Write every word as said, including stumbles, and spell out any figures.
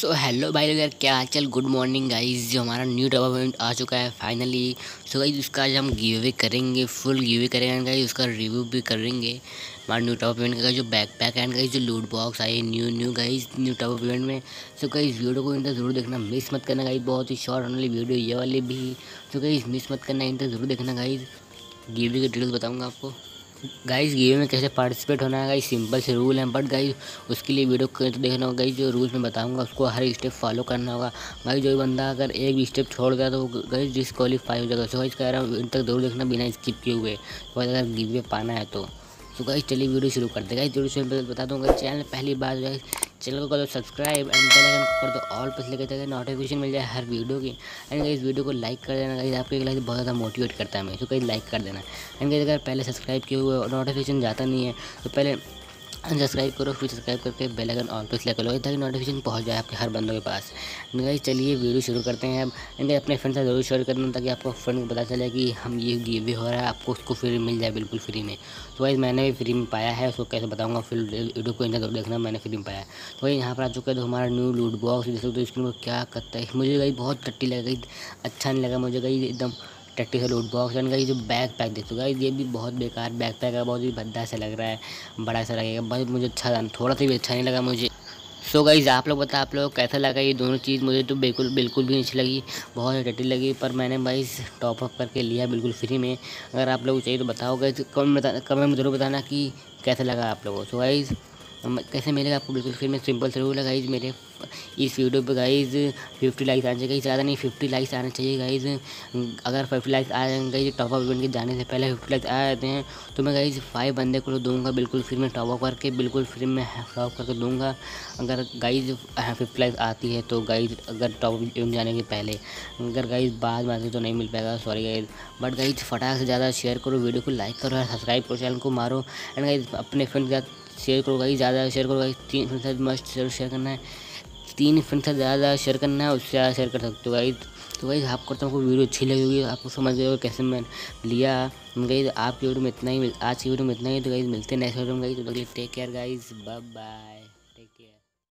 So hello भाई लोग, क्या हाल चाल, गुड मॉर्निंग गाइज। जो हमारा न्यू डेवलपमेंट आ चुका है फाइनली। सो गाइज उसका आज हम गिव अवे करेंगे, फुल गिव अवे करेंगे गाइज, उसका रिव्यू भी करेंगे। हमारा न्यू डेवलपमेंट का जो बैकपैक एंड गाइज, जो लूट बॉक्स आए new new guys new development में। सो गाइज वीडियो को इनका जरूर देखना, मिस मत करना गाइज। बहुत ही शॉर्ट होने वाली वीडियो ये वाली भी। सो गाइज मिस मत करना, इनका जरूर देखना गाइज। गिव अवे की डिटेल्स बताऊँगा आपको गाइज़। गिव अवे में कैसे पार्टिसिपेट होना है गाइज, सिंपल से रूल हैं, बट गाइज उसके लिए वीडियो को तो देखना होगा गाइज। जो रूल्स मैं बताऊंगा उसको हर स्टेप फॉलो करना होगा गाइज। जो बंदा अगर एक भी स्टेप छोड़ गया तो गाइज डिस्क्वालीफाई हो जाएगा। सो गाइज कह रहा हूँ, इन तक जरूर देखना बिना स्किप किए हुए, तो अगर गिव अवे पाना है तो। सो गाइज चलिए वीडियो शुरू कर दे गाइज। जरूर से बता दूँगा, चैनल पहली बार गाइज, चैनल को कर दो सब्सक्राइब एंड बेल आइकन कर दो ऑल पर लेकर जाकर नोटिफिकेशन मिल जाए हर वीडियो की। एंड गाइस वीडियो को लाइक कर देना गाइस, आपके लाइक बहुत ज़्यादा मोटिवेट करता है मैं। तो कहीं लाइक कर देना। एंड गाइस अगर पहले सब्सक्राइब किए हुए नोटिफिकेशन जाता नहीं है तो पहले सब्सक्राइब करो, फिर सब्सक्राइब करके बेल आइकन ऑल पर क्लिक करो ताकि नोटिफिकेशन पहुँच जाए आपके हर बंदों के पास। एंड गाइस चलिए वीडियो शुरू करते हैं अब। एंड अपने फ्रेंड से जरूर शेयर करना ताकि आपको फ्रेंड को पता चले कि हम ये गिव अवे हो रहा है, आपको उसको फ्री मिल जाए बिल्कुल फ्री में। तो गाइस मैंने भी फ्री में पाया है, उसको कैसे बताऊँगा, फिर वीडियो को इधर देखना, मैंने फ्री में पाया। तो गाइस यहाँ पर आ चुका है तो हमारा न्यू लूट बॉक्स। तो इसमें क्या करता है, मुझे गाइस बहुत टट्टी लगा गाइस, अच्छा नहीं लगा मुझे गाइस, एकदम टट्टी से लूट बॉक्स। एंड गाइस जो बैक पैक देखते हो गाइस, ये भी बहुत बेकार बैक पैक है, बहुत ही भद्दा सा लग रहा है, बड़ा सा लगेगा भाई, मुझे अच्छा थोड़ा सा भी अच्छा नहीं लगा मुझे। सो so गाइस आप लोग बता, आप लोग कैसा लगा ये दोनों चीज़? मुझे तो बिल्कुल बिल्कुल भी अच्छी लगी, बहुत टट्टी लगी, पर मैंने भाई टॉपअप करके लिया बिल्कुल फ्री में। अगर आप लोग चाहिए तो बताओ गाइस, कमेंट कमेंट में ज़रूर बताना कि कैसा लगा आप लोगों को। सो गाइस कैसे मिलेगा आपको बिल्कुल फ्री में, सिंपल से रूल है गाइज। मेरे इस वीडियो पे गाइज फिफ्टी लाइक्स आने चाहिए, ज़्यादा नहीं फिफ्टी लाइक्स आने चाहिए गाइज। अगर फिफ्टी लाइक्स आ जाएंगे गाइज, टॉप अप इवेंट के जाने से पहले फिफ्टी लाइक्स आ जाते हैं तो मैं गाइज फाइव बंदे को दूंगा बिल्कुल फ्री में, टॉप अप करके बिल्कुल फ्री में टॉप करके दूंगा। अगर गाइज फिफ्टी लाइक्स आती है तो गाइज, अगर टॉप अप इवेंट जाने के पहले, अगर गाइज बाद में आती तो नहीं मिल पाएगा, सॉरी गाइज। बट गाइज फटाक से ज़्यादा शेयर करो, वीडियो को लाइक करो, सब्सक्राइब करो, चैनल को मारो। एंड गाइज अपने फ्रेंड के साथ शेयर करो गाइस, ज़्यादा शेयर करो गाइस, तीन फ्रेंड साथ मस्ट जरूर शेयर करना है, तीन फ्रेंड साथ ज़्यादा शेयर करना है, उससे ज़्यादा शेयर कर सकते हो गाइस। तो गाइस आप करता हूँ वीडियो अच्छी लगी होगी, आपको समझ गए कैसे मैं लिया गाइस। आपकी वीडियो में इतना ही, आज की वीडियो में इतना ही। तो गाइस मिलते हैं नेक्स्ट वीडियो में गाइस, तो take care guys, bye bye.